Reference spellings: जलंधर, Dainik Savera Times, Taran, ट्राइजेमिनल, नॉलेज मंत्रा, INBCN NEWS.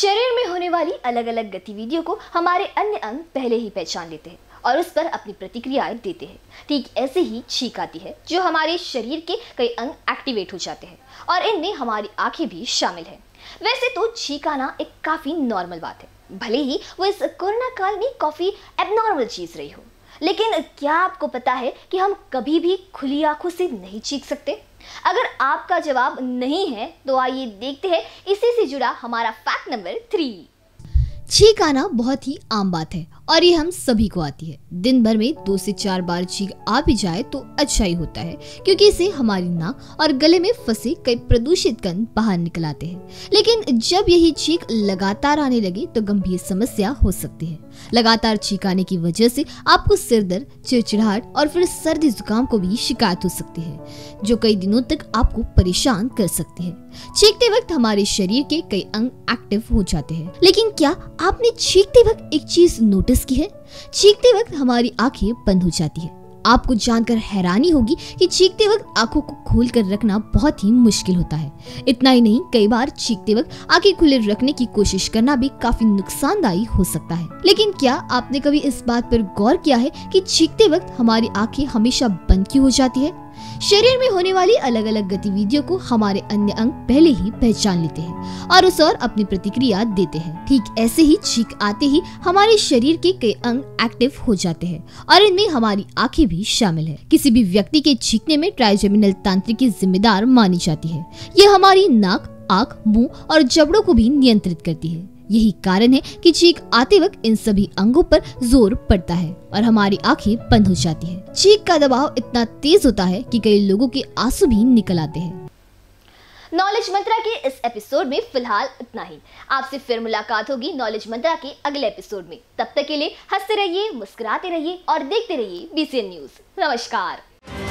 शरीर में होने वाली अलग अलग गतिविधियों को हमारे अन्य अंग पहले ही पहचान लेते हैं और उस पर अपनी प्रतिक्रियाएं देते हैं। ठीक ऐसे ही छींक आती है जो हमारे शरीर के कई अंग एक्टिवेट हो जाते हैं और इनमें हमारी आंखें भी शामिल हैं। वैसे तो छींक आना एक काफ़ी नॉर्मल बात है, भले ही वो इस कोरोना काल में काफ़ी एबनॉर्मल चीज़ रही हो, लेकिन क्या आपको पता है कि हम कभी भी खुली आंखों से नहीं छींक सकते? अगर आपका जवाब नहीं है तो आइए देखते हैं इसी से जुड़ा हमारा फैक्ट नंबर 3। छींक आना बहुत ही आम बात है और ये हम सभी को आती है। दिन भर में 2 से 4 बार छींक आ भी जाए तो अच्छा ही होता है, क्योंकि इससे हमारी नाक और गले में फंसे कई प्रदूषित कण बाहर निकल आते हैं। लेकिन जब यही छींक लगातार आने लगे तो गंभीर समस्या हो सकती है। लगातार छींक आने की वजह से आपको सिर दर्द, चिड़चिड़ाहट और फिर सर्दी जुकाम को भी शिकायत हो सकती है, जो कई दिनों तक आपको परेशान कर सकती है। छींकते वक्त हमारे शरीर के कई अंग एक्टिव हो जाते हैं। लेकिन क्या आपने छींकते वक्त एक चीज नोटिस की है? छींकते वक्त हमारी आंखें बंद हो जाती है। आपको जानकर हैरानी होगी कि छींकते वक्त आंखों को खोल कर रखना बहुत ही मुश्किल होता है। इतना ही नहीं, कई बार छींकते वक्त आंखें खुले रखने की कोशिश करना भी काफी नुकसानदायी हो सकता है। लेकिन क्या आपने कभी इस बात पर गौर किया है कि छींकते वक्त हमारी आंखें हमेशा बंद क्यों हो जाती है? शरीर में होने वाली अलग अलग गतिविधियों को हमारे अन्य अंग पहले ही पहचान लेते हैं और उस ओर अपनी प्रतिक्रिया देते हैं। ठीक ऐसे ही छींक आते ही हमारे शरीर के कई अंग एक्टिव हो जाते हैं और इनमें हमारी आंखें भी शामिल है। किसी भी व्यक्ति के छींकने में ट्राइजेमिनल तंत्रिकी जिम्मेदार मानी जाती है। ये हमारी नाक, आँख, मुँह और जबड़ों को भी नियंत्रित करती है। यही कारण है कि छींक आते वक्त इन सभी अंगों पर जोर पड़ता है और हमारी आंखें बंद हो जाती है। छींक का दबाव इतना तेज होता है कि कई लोगों के आंसू भी निकल आते हैं। नॉलेज मंत्रा के इस एपिसोड में फिलहाल इतना ही। आपसे फिर मुलाकात होगी नॉलेज मंत्रा के अगले एपिसोड में। तब तक के लिए हंसते रहिए, मुस्कुराते रहिए और देखते रहिए INBCN न्यूज। नमस्कार।